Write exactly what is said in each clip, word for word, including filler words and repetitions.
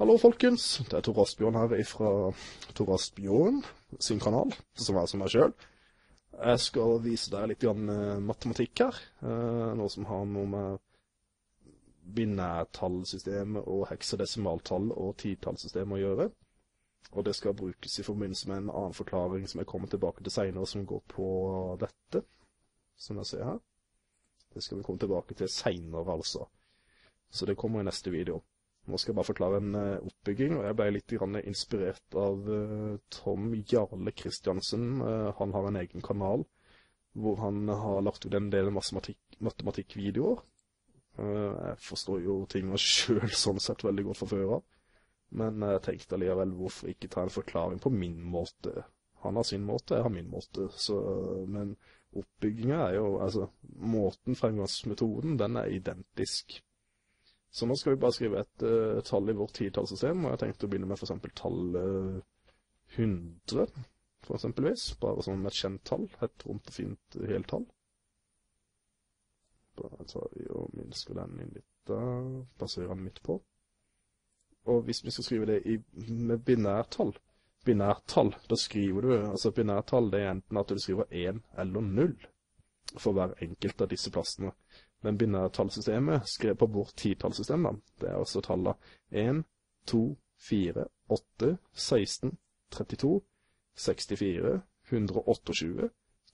Hallo folkens, det er Tor Asbjørn her fra Tor Asbjørn sin kanal, som er som meg selv. Jeg skal vise deg litt grann matematikk her, noe som har noe med binærtallsystemet og heksadesimaltall og titallsystemet å gjøre. Og det skal brukes i forbindelse med en annen forklaring som jeg kommer tilbake til senere, som går på dette, som jeg ser her. Det skal vi komme tilbake til senere altså, så det kommer i neste video. Nå skal jeg bare forklare en oppbygging, og jeg ble litt inspirert av Tom Jarle Christiansen. Han har en egen kanal, hvor han har lagt ut en del matematikk-videoer. Jeg forstår jo tingene selv sånn sett veldig godt fra før av, men jeg tenkte alligevel hvorfor ikke ta en forklaring på min måte. Han har sin måte, jeg har min måte, så, men oppbyggingen er jo, altså, måten, fremgangsmetoden, den er identisk. Så nå skal vi bare skrive et uh, tall i vårt titallsystem, og jeg tenkte å begynne med for eksempel tall uh, hundre, for eksempelvis, bare sånn med et kjent tall, et rundt og fint uh, heltall. Bare tar vi og minsker den inn litt der, plasserer den midt på. Og hvis vi skal skrive det i, med binærtall, binærtall, da skriver du, altså binærtall det er enten at du skriver en eller null for hver enkelt av disse plassene. Men binærtallsystemet skrev på vårt titallsystem da. Det er altså tallene en, to, fire, åtte, seksten, trettito, sekstifire, hundreogtjueåtte,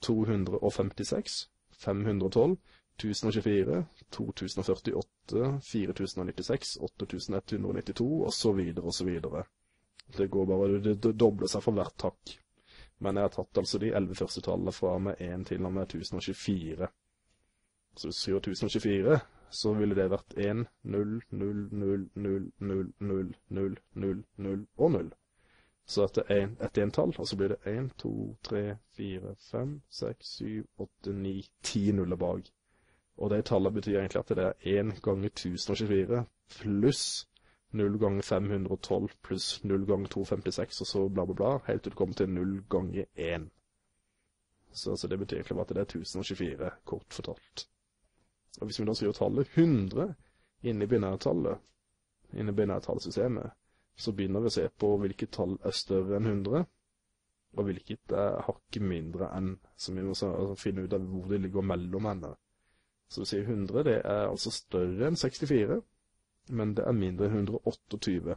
tohundreogfemtiseks, femhundreogtolv, tusenogtjuefire, totusenogførtiåtte, firetisenognittiseks, åttitusenåttehundreognittito og så videre og så videre. Det går bare, det, det dobler seg for hvert takk. Men jeg har tatt altså de elleve første tallene fra med en til og med tusenogtjuefire. Så hvis du skriver tusen og tjuefire, så ville det vært en, null, null, null, null, null, null, null, null, null og null. Så at det er et entall, og så blir det en, to, tre, fire, fem, seks, syv, åtte, ni, ti nuller bak. Og det tallet betyr egentlig at det er en ganger tusen og tjuefire pluss null ganger femhundreogtolv pluss null ganger tohundreogfemtiseks og så bla bla bla, helt til det kommer til null ganger én. Så altså, det betyr egentlig at det er tusen og tjuefire, kort fortalt. Og hvis vi da skriver tallet hundre inn i binærtallet, inn i binærtallsystemet, så begynner vi å se på hvilket tall er større enn hundre, og hvilket er hakket mindre enn, så vi må altså finne ut av hvor det ligger mellom henne. Så vi sier hundre, det er altså større enn sekstifire, men det er mindre enn hundreogtjueåtte.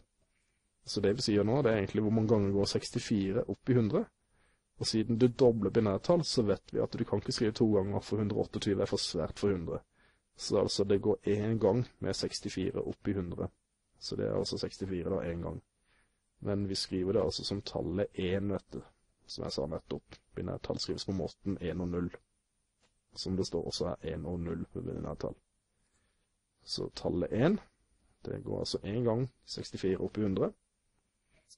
Så det vi sier nå, det er egentlig hvor mange ganger går sekstifire opp i hundre, og siden du dobler binærtall, så vet vi at du kan ikke skrive to ganger for hundreogtjueåtte er for svært for hundre. Så altså det går en gang med sekstifire opp i hundre. Så det er altså sekstifire da, en gang. Men vi skriver det altså som tallet en, vet du. Som jeg sa nettopp, binærtall skrives på måten en og null. Som det står også er en og null på binærtall. Så tallet en, det går altså en gang sekstifire opp i hundre.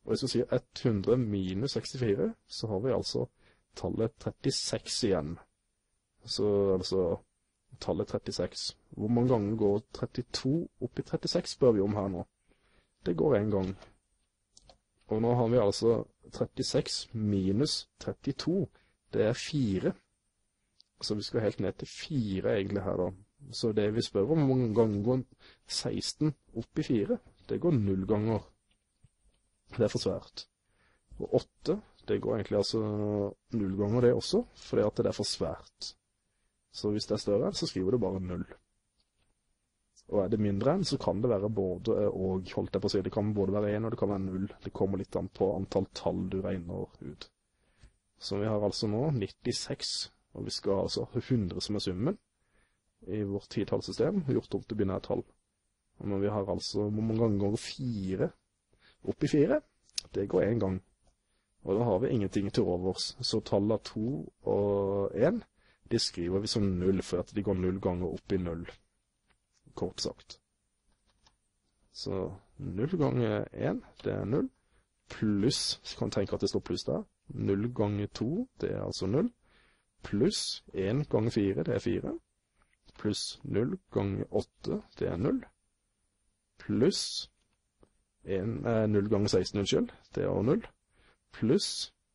Og hvis vi sier hundre minus sekstifire, så har vi altså tallet trettiseks igjen. Så altså, tallet trettiseks. Hvor mange ganger går trettito opp i trettiseks, spør vi om her nå. Det går en gang. Og nå har vi altså trettiseks minus trettito, det er fire. Så vi skal helt ned til fire egentlig her da. Så det vi spør om, hvor mange ganger går seksten opp i fire, det går null ganger. Det er for svært. Og åtte, det går egentlig altså null ganger det også, fordi at det er for svært. Så hvis det er større enn, så skriver du bare null. Og er det mindre enn, så kan det være både, og holdt jeg på å si, det kan både være en og det kan være null. Det kommer litt an på antall tall du regner ut. Så vi har altså nå nittiseks, og vi skal altså ha hundre som er summen i vårt titallsystem, gjort om til binærtall. Men vi har altså, hvor mange ganger går fire? Opp i fire, det går en gang. Og da har vi ingenting til overs. Så tallene to og en, de skriver vi som null, for at de går null ganger opp i null. Kort sagt. Så null ganger én, det er null. Pluss, så kan du tenke at det står pluss der. null ganger to, det er altså null. Pluss en ganger fire, det er fire. Pluss null ganger åtte, det er null. Pluss null ganger seksten, unnskyld, det er null, pluss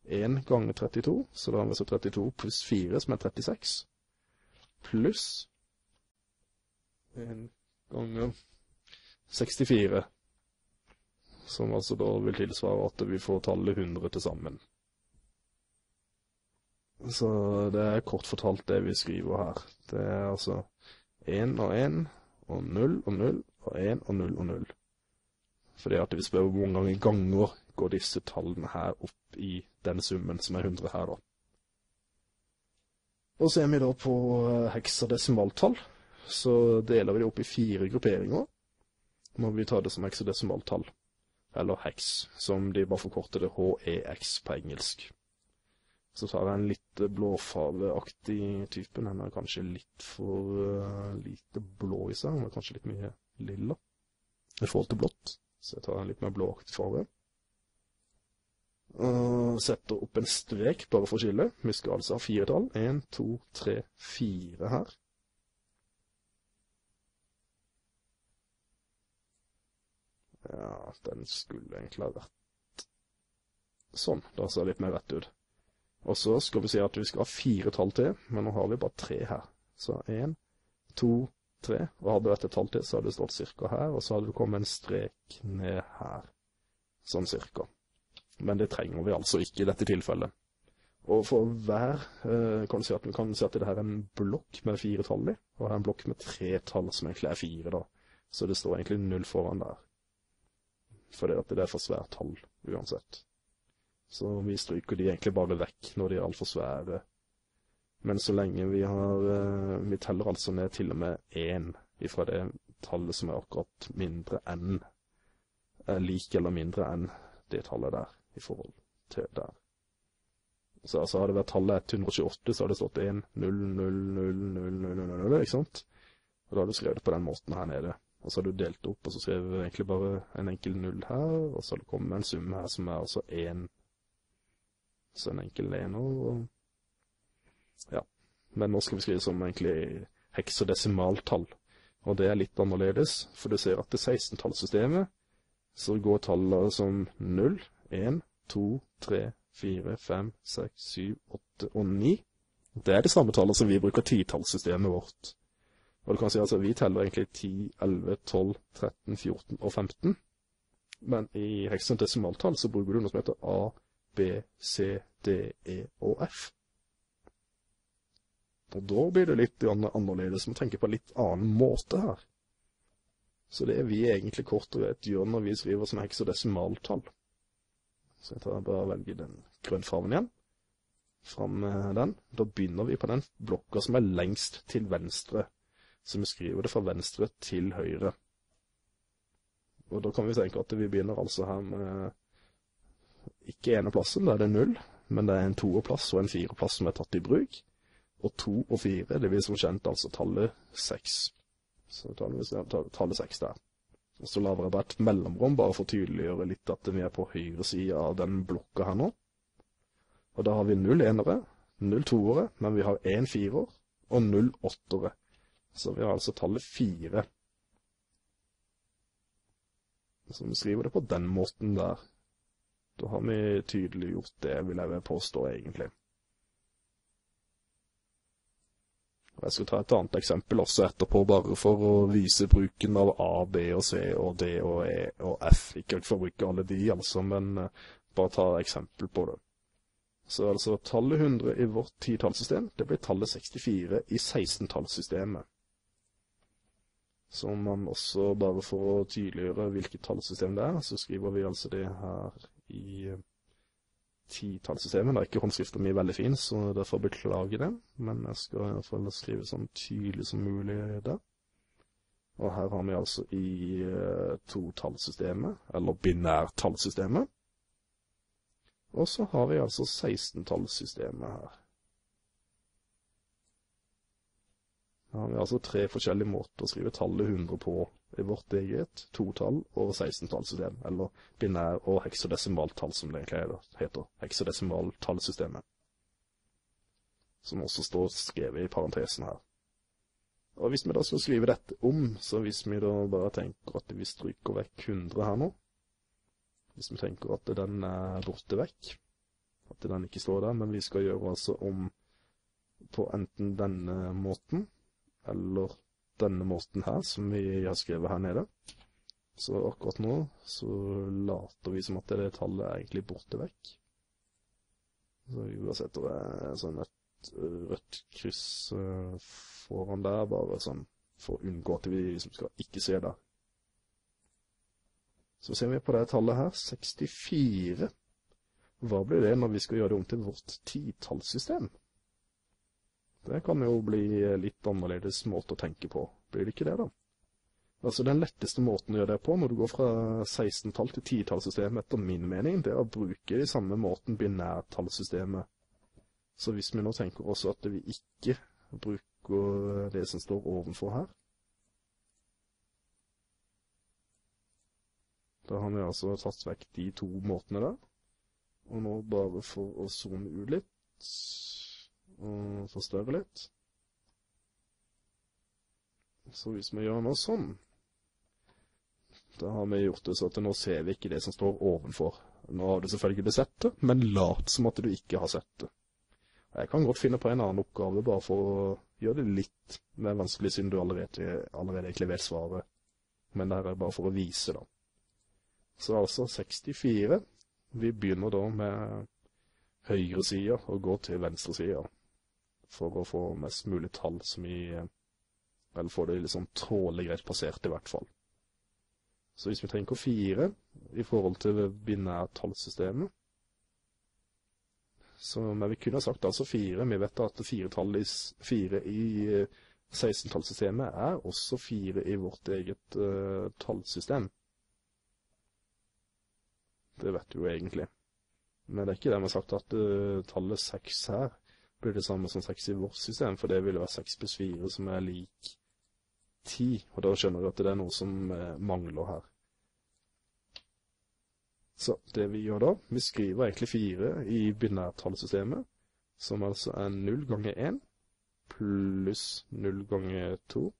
en ganger trettito, så da har vi så trettito pluss fire, som er trettiseks, pluss en ganger sekstifire, som altså da vil tilsvare at vi får tallet hundre til sammen. Så det er kort fortalt det vi skriver her. Det er altså én og én, og null og null, og én og null og null. Fordi at vi spør hvor mange ganger går disse tallene her opp i den summen som er hundre her da. Og så er vi da på heksadesimaltall, så deler vi det opp i fire grupperinger. Må vi ta det som heksadesimaltall, eller heks, som de bare forkorter det H E X på engelsk. Så tar jeg en litt blåfarveaktig type, den er kanskje litt for lite blå i seg, den er kanskje litt mye lilla i forhold til blått, så jeg tar en litt mer blåaktig farve. Og setter opp en strek bare for å skille. Vi skal altså ha fire tall. en, to, tre, fire her. Ja, den skulle egentlig ha vært sånn. Da ser det litt mer rett ut. Og så skal vi si at vi skal ha fire tall til, men nå har vi bare tre her. Så en, to, tre. Og hadde det vært et tall til, så hadde det stått cirka her, og så hadde det kommet en strek ned her. Sånn cirka. Men det trenger vi altså ikke i dette tilfellet. Og for hver kan du si at vi kan si at det her er en blokk med fire tall i, og her er en blokk med tre tall som egentlig er fire da. Så det står egentlig null foran der. Fordi at det er for svært tall uansett. Så vi stryker de egentlig bare vekk når de er alt for svære. Men så lenge vi har, vi teller altså ned til og med én ifra det tallet som er akkurat mindre enn, lik eller mindre enn det tallet der. I forhold til der. Så altså hadde det vært tallet ett hundre og tjueåtte, så hadde det stått en, null, null, null, null, null, null, ikke sant? Og da hadde du skrevet det på den måten her nede. Og så hadde du delt opp, og så skrev du egentlig bare en enkel null her, og så hadde det kommet en sum her som er altså én. Så en enkel én, og ja. Men nå skal vi skrive som egentlig heksadesimaltall. Og det er litt annerledes, for du ser at det seksten-tallssystemet, så går tallene som null, en, to, tre, fire, fem, seks, syv, åtte og ni. Det er det samme tallet som vi bruker ti-tallssystemet vårt. Og du kan si altså vi teller egentlig ti, elleve, tolv, tretten, fjorten og femten. Men i heksadesimaltall så bruker du noe som heter A, B, C, D, E og F. Og da blir det litt annerledes å tenke på en litt annen måte her. Så det er vi egentlig kort og greit gjør når vi skriver som heksadesimaltall. Så jeg tar bare og velger den grønnfarven igjen. Fram med den. Da begynner vi på den blokka som er lengst til venstre. Så vi skriver det fra venstre til høyre. Og da kan vi tenke at vi begynner altså her med ikke ene plassen, der det er null, men det er en toerplass og en fireplass som er tatt i bruk. Og to og fire, det blir som kjent altså tallet seks. Så tallet seks der. Og så laver jeg bare et mellomrom, bare for å tydeliggjøre litt at vi er på høyre siden av den blokka her nå. Og da har vi null enere, null toere, men vi har en firer og null åttere. Så vi har altså tallet fire. Så vi skriver det på den måten der. Da har vi tydeliggjort det, vil jeg påstå egentlig. Jeg skal ta et annet eksempel også etterpå, bare for å vise bruken av A, B og C og D og E og F. Ikke for å bruke alle de, altså, men bare ta eksempel på det. Så altså, tallet hundre i vårt ti-tallssystem, det blir tallet sekstifire i seksten-tallssystemet. Så man også, bare for å tydeliggjøre hvilket tallsystem det er, så skriver vi altså det her i ti-tallssystemet. Det er ikke håndskriften min veldig fin, så derfor beklager det, men jeg skal i hvert fall skrive sånn tydelig som mulig der. Og her har vi altså i to-tallssystemet, eller binærtallssystemet. Og så har vi altså seksten-tallssystemet her. Her har vi altså tre forskjellige måter å skrive tallet hundre på i vårt eget to-tall og seksten-tallssystem, eller binær- og heksadesimaltall som det egentlig heter, heksadesimaltallsystemet, som også står skrevet i parentesen her. Og hvis vi da skal skrive dette om, så hvis vi da bare tenker at vi stryker vekk hundre her nå, hvis vi tenker at den er borte vekk, at den ikke står der, men vi skal gjøre altså om på enten denne måten, eller denne måten her, som vi har skrevet her nede. Så akkurat nå så later vi som at det tallet er egentlig borte vekk. Så vi bare setter sånn et rødt kryss foran der, bare sånn for å unngå at vi liksom skal ikke se det. Så ser vi på det tallet her, sekstifire. Hva blir det når vi skal gjøre det om til vårt titallssystem? Det kan jo bli litt annerledes måte å tenke på. Blir det ikke det da? Altså den letteste måten å gjøre det på når du går fra sekstentall til titallssystemet, etter min mening, det er å bruke i samme måten binærtallssystemet. Så hvis vi nå tenker også at vi ikke bruker det som står ovenfor her, da har vi altså tatt vekk de to måtene der. Og nå bare for å zoome ut litt og forstørre litt. Så hvis vi gjør noe sånn, da har vi gjort det så at nå ser vi ikke det som står ovenfor. Nå har du selvfølgelig sett det, men lat som at du ikke har sett det. Jeg kan godt finne på en annen oppgave bare for å gjøre det litt mer vanskelig, siden du allerede, allerede egentlig vet svaret. Men det her er bare for å vise da. Så altså sekstifire. Vi begynner da med høyre siden og går til venstre siden for å få mest mulig tall som vi vel får det liksom tålig greit passert i hvert fall. Så hvis vi tenker fire i forhold til binærtallssystemet, så men vi kunne ha sagt altså fire. Vi vet at fire i sekstentallssystemet er også fire i vårt eget uh, tallsystem. Det vet du jo egentlig. Men det er ikke det man har sagt at uh, tallet seks her blir det samme som seks i vårt system, for det ville være seks pluss fire som er lik ti, og da skjønner du at det er noe som uh, mangler her. Så det vi gjør da, vi skriver egentlig fire i binærtallsystemet, som altså er null ganger én, pluss null ganger to,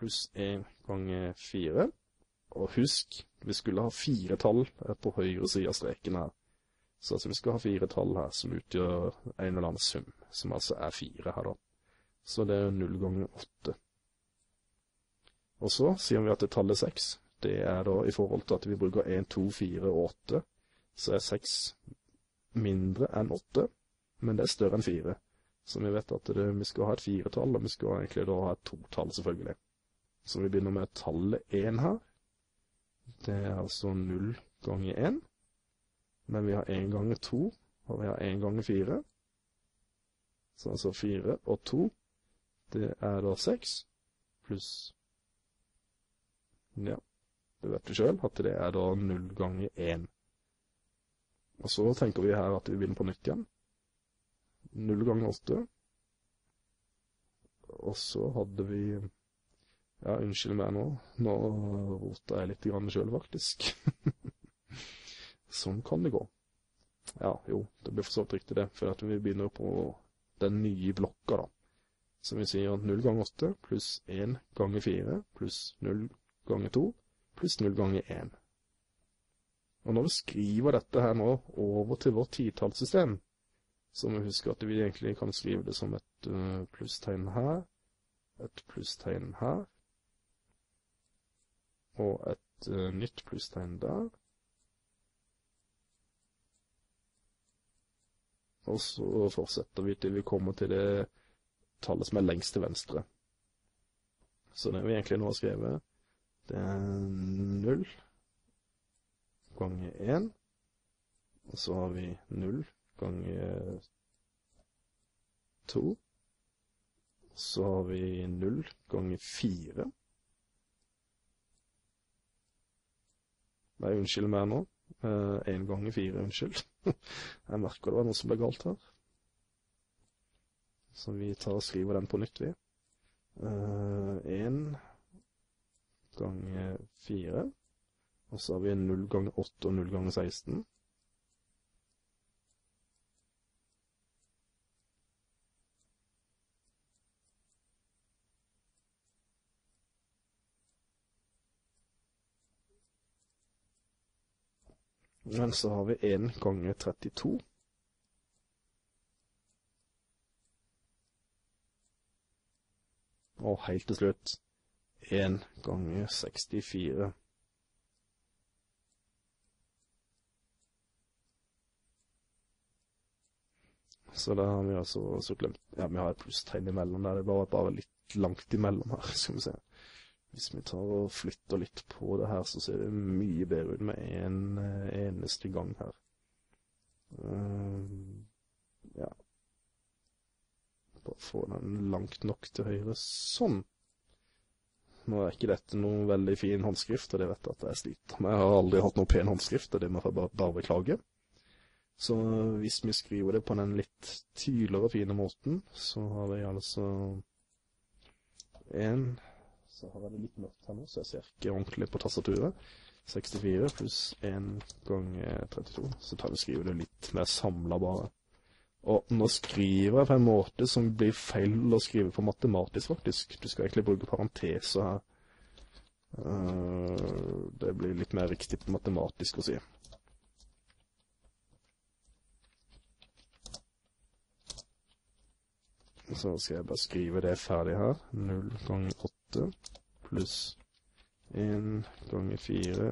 pluss én ganger fire, og husk, vi skulle ha fire tall på høyre siden av streken her. Så altså vi skal ha fire tall her som utgjør en eller annen sum, som altså er fire her da. Så det er null ganger åtte. Og så sier vi at det tallet seks, det er da i forhold til at vi bruker én, to, fire og åtte, så er seks mindre enn åtte, men det er større enn fire. Så vi vet at det, vi skal ha et fire-tall, og vi skal egentlig da ha et to-tall selvfølgelig. Så vi begynner med tallet én her. Det er altså null ganger én, men vi har én ganger to, og vi har én ganger fire. Så altså fire og to, det er da seks, pluss, ja, det vet du selv, at det er da null ganger én. Og så tenker vi her at vi begynner på nytt igjen. null ganger åtte, og så hadde vi... Ja, unnskyld meg nå. Nå roter jeg litt grann selv, faktisk. Sånn kan det gå. Ja, jo, det blir for så vidt riktig det, for at vi begynner på den nye blokka da. Så vi sier null ganger åtte, pluss én ganger fire, pluss null ganger to, pluss null ganger én. Og når vi skriver dette her nå over til vårt titallssystem, så må vi huske at vi egentlig kan skrive det som et plusstegn her, et plusstegn her, og et uh, nytt plusstegn der. Og så fortsetter vi til vi kommer til det tallet som er lengst til venstre. Så det vi egentlig nå har skrevet, det er null ganger én, og så har vi null ganger to, og så har vi null ganger fire, Nei, unnskyld meg nå. én ganger fire, unnskyld. Jeg merker det var noe som ble galt her. Så vi tar og skriver den på nytt, vi. én ganger fire. Og så har vi null ganger åtte og null ganger seksten. Men så har vi én ganger trettito. Og helt til slutt, én ganger sekstifire. Så da har vi altså så glemt, ja, vi har et plusstegn imellom der, det er bare, bare litt langt imellom her, skal vi se. Hvis vi tar og flytter litt på det her, så ser det mye bedre ut med en eneste gang her. Um, ja. Bare få den langt nok til høyre, sånn. Nå er ikke dette noen veldig fin håndskrift, og det vet jeg at jeg sliter med. Jeg har aldri hatt noen pen håndskrift, og det må jeg bare, bare beklage. Så hvis vi skriver det på den litt tydeligere og fine måten, så har vi altså en, så har jeg det litt mørkt her nå, så jeg ser ikke ordentlig på tastaturet. sekstifire pluss én ganger trettito, så tar vi og skriver det litt mer samlet bare. Og nå skriver jeg på en måte som blir feil å skrive på matematisk, faktisk. Du skal egentlig bruke parenteser her. Uh, det blir litt mer riktig på matematisk å si. Så skal jeg bare skrive det ferdig her. null ganger åtte pluss én ganger fire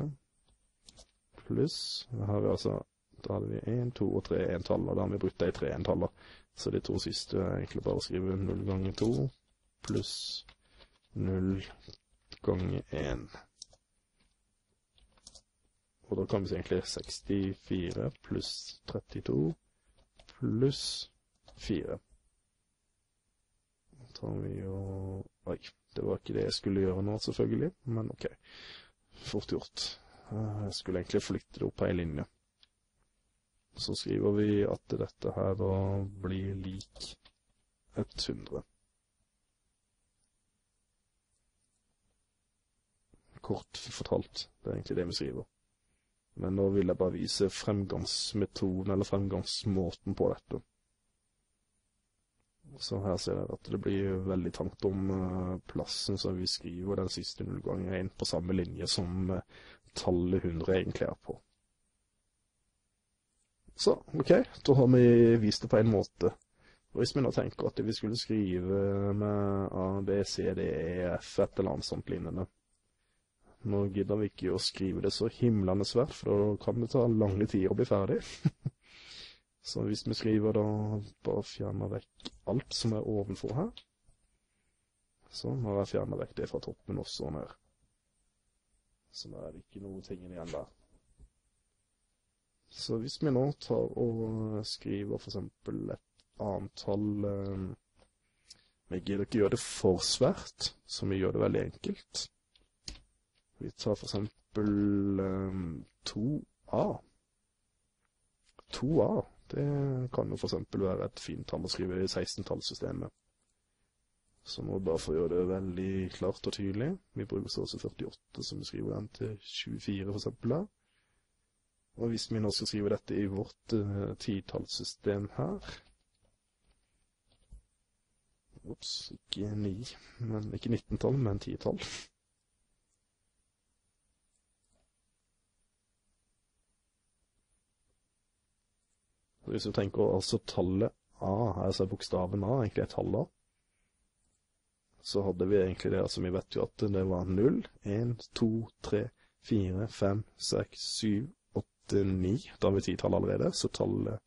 pluss. Her har vi altså... Da hadde vi én, to og tre entaller, da har vi brukt de tre entaller. Så de to siste er egentlig bare å skrive null ganger to pluss null ganger én. Og da kan vi se egentlig sekstifire pluss trettito pluss fire. Da tar vi jo... Oi, det var ikke det jeg skulle gjøre nå selvfølgelig, men ok. Fort gjort. Jeg skulle egentlig flytte det opp her i linje. Så skriver vi at dette her da blir lik hundre. Kort fortalt, det er egentlig det vi skriver. Men nå vil jeg bare vise fremgangsmetoden eller fremgangsmåten på dette. Så her ser jeg at det blir veldig tankt om plassen, så vi skriver den siste nullgangen inn på samme linje som tallet hundre egentlig er på. Så, ok, da har vi vist det på en måte. Og hvis vi nå tenker at vi skulle skrive med A, B, C, D, E, F, et eller annet sånt lignende. Nå gidder vi ikke å skrive det så himlende svært, for da kan det ta lange tid å bli ferdig. Så hvis vi skriver da, bare fjerner vekk alt som er ovenfor her. Så nå har jeg fjernet vekk det fra toppen også og ned. Så nå er det ikke noen ting igjen der. Så hvis vi nå tar og skriver for eksempel et annet tall, eh, vi gidder ikke gjøre det for svært, så vi gjør det veldig enkelt. Vi tar for eksempel eh, to A. to A, det kan jo for eksempel være et fint tall å skrive i seksten-tallssystemet. Så må vi bare få gjøre det veldig klart og tydelig. Vi bruker så også førtiåtte, som vi skriver den til tjuefire for eksempel her. Og hvis vi nå skal skrive dette i vårt uh, titallssystem her. Ops, ikke ni, men ikke nittentall, men titall. Så hvis vi tenker altså tallet A, altså bokstaven A, egentlig er tallet A. Så hadde vi egentlig det, altså vi vet jo at det var null, én, to, tre, fire, fem, seks, syv. ni, da har vi ti-tallet allerede, så tallet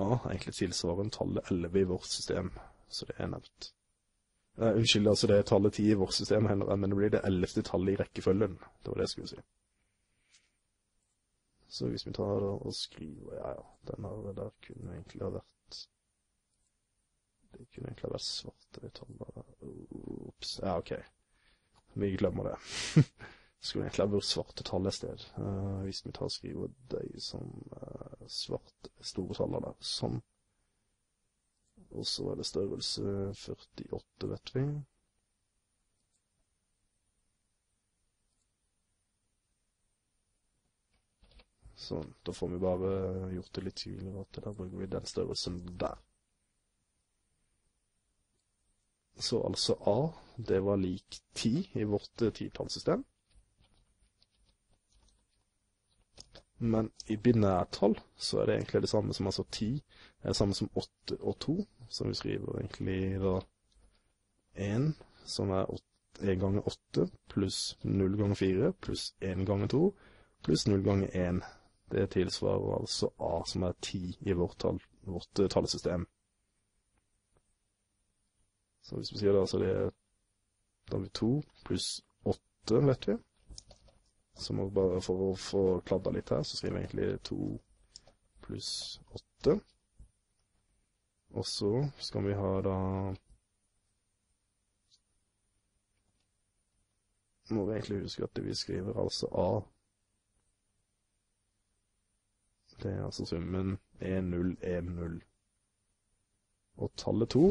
A er egentlig tilsvarende tallet elleve i vårt system, så det er nevnt. Nei, unnskyld, altså det er tallet ti i vårt system, men det blir det ellevte tallet i rekkefølgen, det var det jeg skulle si. Så hvis vi tar og skriver, ja ja, den her der kunne egentlig ha vært, det kunne egentlig ha vært svarte, det tallet der, ups, ja ok, vi glemmer det. Skulle egentlig ha vært svarte tall et sted. Uh, hvis vi tar og skriver de som uh, svarte store taller der, sånn. Og så er det størrelse førtiåtte, vet vi. Sånn, da får vi bare gjort det litt tydeligere at da bruker vi den størrelsen der. Så altså A, det var lik ti i vårt titallssystem. Men i binærtall så er det egentlig det samme som altså ti, er det samme som åtte og to, som vi skriver egentlig da én, som er én ganger åtte, pluss null ganger fire, pluss én ganger to, pluss null ganger én. Det tilsvarer altså A, som er ti i vårt, tall, vårt tallsystem. Så hvis vi sier det, altså det er, da blir to pluss åtte, vet vi. Så må vi bare for å få kladda litt her, så skriver vi egentlig to pluss åtte. Og så skal vi ha da, må vi egentlig huske at vi skriver altså A. Det er altså summen en null, en null. Og tallet to.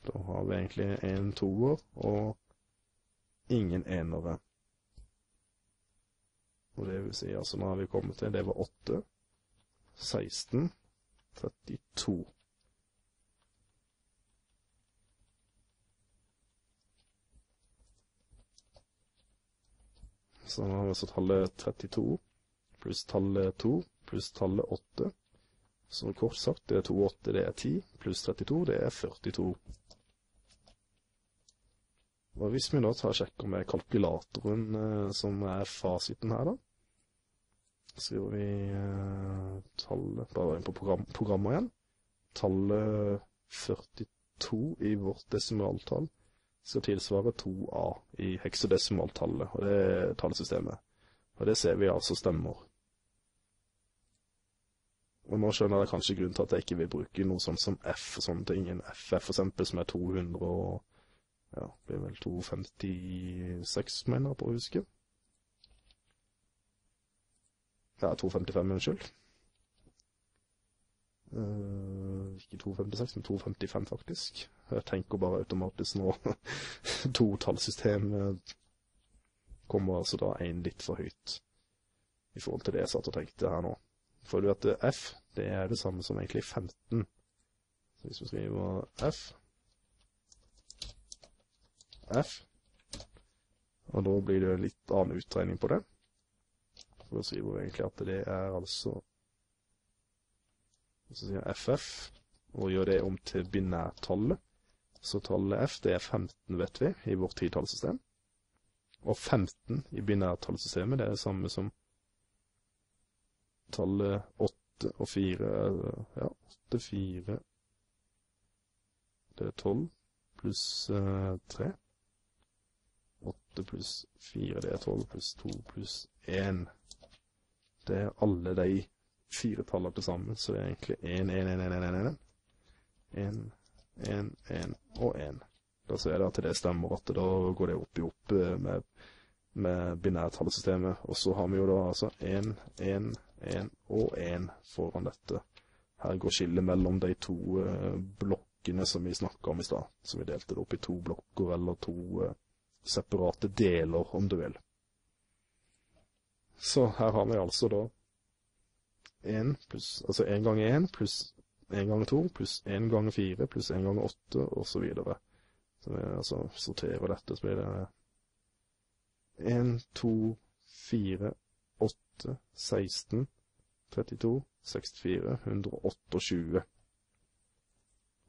Da har vi egentlig en toer og ingen enere. Og det vil si, altså nå har vi kommet til, det var åtte, seksten, trettito. Så nå har vi altså tallet trettito pluss tallet to pluss tallet åtte. Så kort sagt, det er to åtte, det er ti, pluss trettito, det er førtito. Og hvis vi da tar og sjekker med kalkulatoren eh, som er fasiten her da, så gjør vi eh, tallet, bare inn på program, programmet igjen, tallet førtito i vårt desimaltall, skal tilsvare to a i heksadesimaltallet, og det er tallsystemet. Og det ser vi altså stemmer. Og nå skjønner jeg kanskje grunnen til at jeg ikke vil bruke noe sånt som F og sånne ting. En F for eksempel som er to hundre og, ja, det er vel to femtiseks, mener jeg på å huske. Ja, to femtifem, unnskyld. Uh, ikke to femtiseks, men to femtifem faktisk. Jeg tenker bare automatisk nå. Totalsystemet kommer altså da en litt for høyt i forhold til det jeg satt og tenkte her nå. For du vet, F, det er det samme som egentlig femten. Så hvis vi skriver F, F, og da blir det en litt annen utregning på det. For da skriver vi egentlig at det er altså, hvis vi sier F F, og gjør det om til binærtallet, så tallet F, det er femten, vet vi, i vårt titallsystem. Og femten i binærtallsystemet, det er det samme som tallet åtte og fire, ja, åtte, fire, det er tolv, pluss tre, åtte pluss fire, det er tolv, pluss to, pluss en, det er alle de fire tallene til sammen, så det er egentlig en, en, en, en, en, en, en, en, og en. Da ser jeg at det stemmer at da går det opp i opp med, med binærtallsystemet, og så har vi jo da altså en, en, en og en foran dette. Her går skillet mellom de to blokkene som vi snakket om i sted, så vi delte det opp i to blokker eller to separate deler om du vil. Så her har vi altså da en pluss, altså en gang en pluss en gang to pluss en gang fire pluss en gang åtte og så videre. Så vi altså sorterer dette, så blir det en, to, fire, åtte, seksten, trettito, sekstifire, hundreogtjueåtte.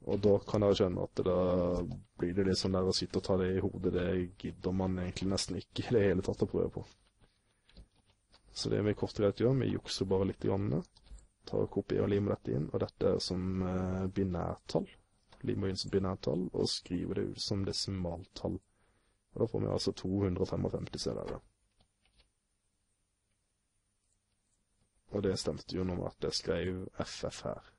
Og da kan dere skjønne at det da blir det litt sånn der å sitte og ta det i hodet, det gidder man egentlig nesten ikke i det hele tatt å prøve på. Så det vi kort og greit gjør, vi jukser bare litt grann, tar og kopier og limer dette inn, og dette er som binærtall. Limer inn som binærtall, og skriver det ut som desimaltall. Og da får vi altså to hundre og femtifem, ser dere. Og det stemte jo når at jeg skrev F F her.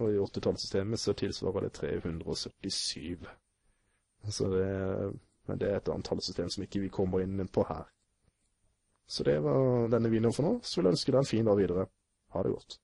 Og i åttetallssystemet så tilsvarer det tre hundre og syttisju. Så det, men det er et annet tallsystem som ikke vi kommer inn på her. Så det var denne videoen for nå. Så vil jeg ønske deg en fin dag videre. Ha det godt.